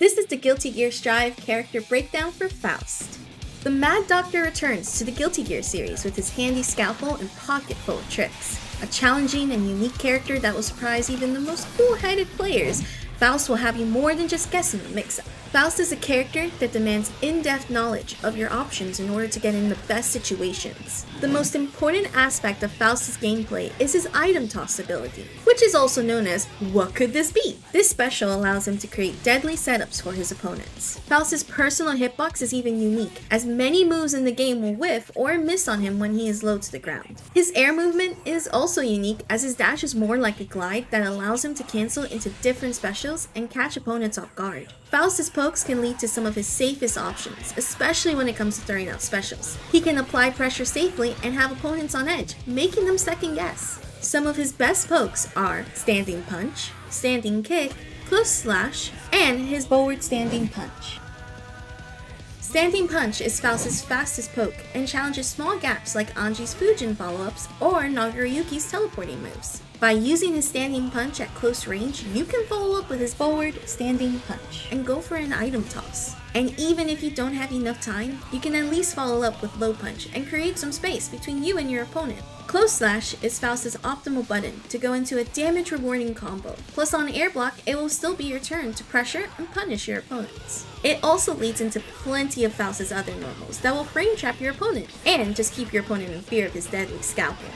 This is the Guilty Gear Strive character breakdown for Faust. The Mad Doctor returns to the Guilty Gear series with his handy scalpel and pocket full of tricks. A challenging and unique character that will surprise even the most cool-headed players, Faust will have you more than just guessing the mix-up. Faust is a character that demands in-depth knowledge of your options in order to get in the best situations. The most important aspect of Faust's gameplay is his item toss ability, which is also known as What Could This Be? This special allows him to create deadly setups for his opponents. Faust's personal hitbox is even unique, as many moves in the game will whiff or miss on him when he is low to the ground. His air movement is also unique, as his dash is more like a glide that allows him to cancel into different specials and catch opponents off guard. Faust's pokes can lead to some of his safest options, especially when it comes to throwing out specials. He can apply pressure safely and have opponents on edge, making them second guess. Some of his best pokes are standing punch, standing kick, close slash, and his forward standing punch. Standing punch is Faust's fastest poke and challenges small gaps like Anji's Fujin follow-ups or Nagaruyuki's teleporting moves. By using his standing punch at close range, you can follow up with his forward standing punch and go for an item toss. And even if you don't have enough time, you can at least follow up with low punch and create some space between you and your opponent. Close slash is Faust's optimal button to go into a damage rewarding combo, plus on air block it will still be your turn to pressure and punish your opponents. It also leads into plenty of Faust's other normals that will frame trap your opponent and just keep your opponent in fear of his deadly scalpel.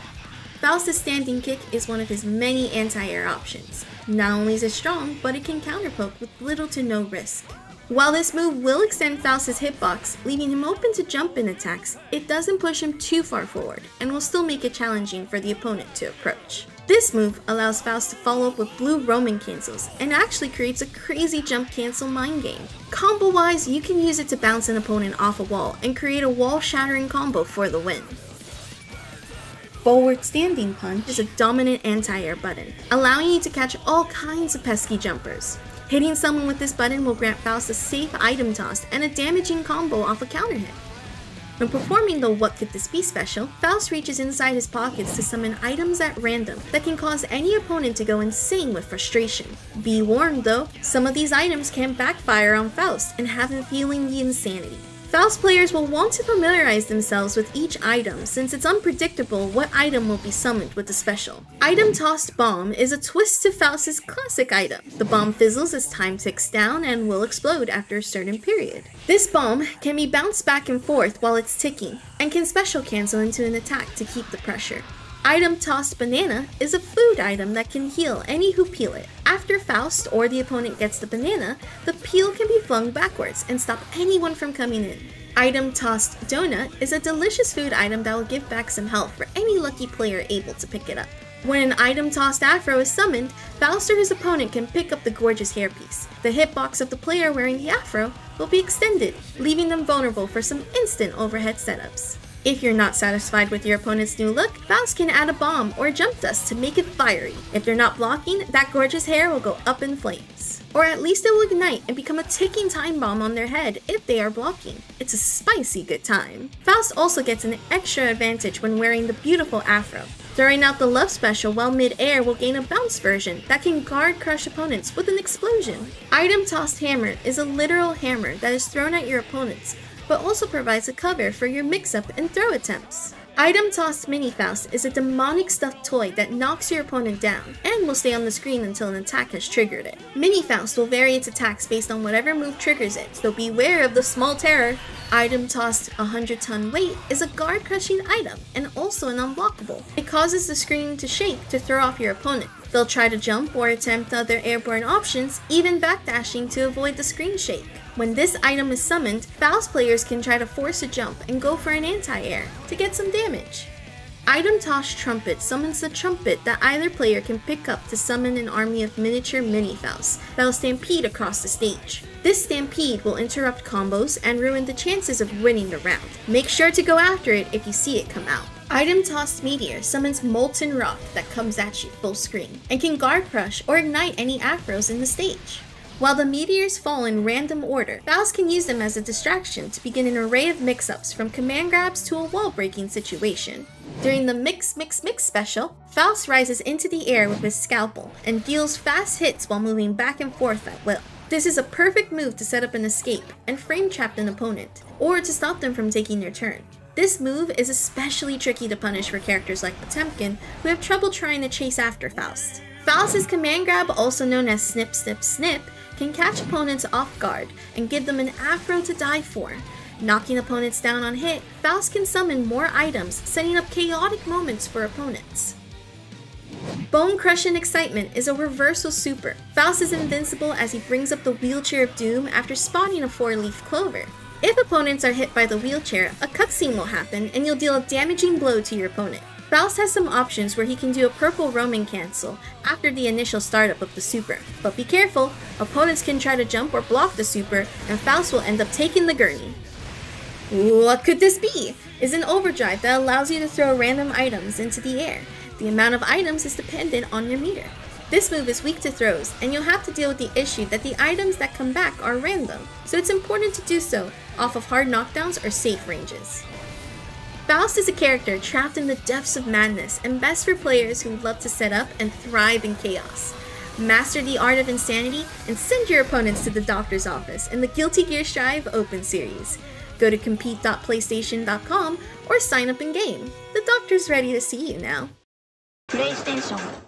Faust's standing kick is one of his many anti-air options. Not only is it strong, but it can counterpoke with little to no risk. While this move will extend Faust's hitbox, leaving him open to jump-in attacks, it doesn't push him too far forward and will still make it challenging for the opponent to approach. This move allows Faust to follow up with blue Roman cancels and actually creates a crazy jump cancel mind game. Combo-wise, you can use it to bounce an opponent off a wall and create a wall-shattering combo for the win. Forward standing punch is a dominant anti-air button, allowing you to catch all kinds of pesky jumpers. Hitting someone with this button will grant Faust a safe item toss and a damaging combo off a counter hit. When performing the What Could This Be special, Faust reaches inside his pockets to summon items at random that can cause any opponent to go insane with frustration. Be warned though, some of these items can backfire on Faust and have him feeling the insanity. Faust players will want to familiarize themselves with each item since it's unpredictable what item will be summoned with the special. Item Tossed Bomb is a twist to Faust's classic item. The bomb fizzles as time ticks down and will explode after a certain period. This bomb can be bounced back and forth while it's ticking and can special cancel into an attack to keep the pressure. Item Tossed Banana is a food item that can heal any who peel it. After Faust or the opponent gets the banana, the peel can be flung backwards and stop anyone from coming in. Item Tossed Donut is a delicious food item that will give back some health for any lucky player able to pick it up. When an Item Tossed Afro is summoned, Faust or his opponent can pick up the gorgeous hairpiece. The hitbox of the player wearing the afro will be extended, leaving them vulnerable for some instant overhead setups. If you're not satisfied with your opponent's new look, Faust can add a bomb or jump dust to make it fiery. If they're not blocking, that gorgeous hair will go up in flames. Or at least it will ignite and become a ticking time bomb on their head if they are blocking. It's a spicy good time. Faust also gets an extra advantage when wearing the beautiful afro. Throwing out the love special while mid-air will gain a bounce version that can guard crush opponents with an explosion. Item Tossed Hammer is a literal hammer that is thrown at your opponents, but also provides a cover for your mix-up and throw attempts. Item Tossed Mini Faust is a demonic stuffed toy that knocks your opponent down and will stay on the screen until an attack has triggered it. Mini Faust will vary its attacks based on whatever move triggers it, so beware of the small terror. Item Tossed 100 Ton Weight is a guard crushing item and also an unblockable. It causes the screen to shake to throw off your opponent. They'll try to jump or attempt other airborne options, even backdashing to avoid the screen shake. When this item is summoned, Faust players can try to force a jump and go for an anti-air to get some damage. Item Tossed Trumpet summons the trumpet that either player can pick up to summon an army of miniature mini-Fausts that will stampede across the stage. This stampede will interrupt combos and ruin the chances of winning the round. Make sure to go after it if you see it come out. Item Tossed Meteor summons molten rock that comes at you full screen and can guard crush or ignite any afros in the stage. While the meteors fall in random order, Faust can use them as a distraction to begin an array of mix-ups from command grabs to a wall-breaking situation. During the Mix Mix Mix special, Faust rises into the air with his scalpel and deals fast hits while moving back and forth at will. This is a perfect move to set up an escape and frame-trap an opponent, or to stop them from taking their turn. This move is especially tricky to punish for characters like Potemkin, who have trouble trying to chase after Faust. Faust's command grab, also known as Snip Snip Snip, can catch opponents off guard and give them an afro to die for. Knocking opponents down on hit, Faust can summon more items, setting up chaotic moments for opponents. Bone and Excitement is a reversal super. Faust is invincible as he brings up the Wheelchair of Doom after spotting a four-leaf clover. If opponents are hit by the wheelchair, a cutscene will happen and you'll deal a damaging blow to your opponent. Faust has some options where he can do a purple Roman cancel after the initial startup of the super. But be careful, opponents can try to jump or block the super and Faust will end up taking the gurney. What Could This Be? Is an overdrive that allows you to throw random items into the air. The amount of items is dependent on your meter. This move is weak to throws, and you'll have to deal with the issue that the items that come back are random, so it's important to do so off of hard knockdowns or safe ranges. Faust is a character trapped in the depths of madness and best for players who love to set up and thrive in chaos. Master the art of insanity and send your opponents to the doctor's office in the Guilty Gear Strive Open Series. Go to compete.playstation.com or sign up in game. The doctor's ready to see you now. PlayStation.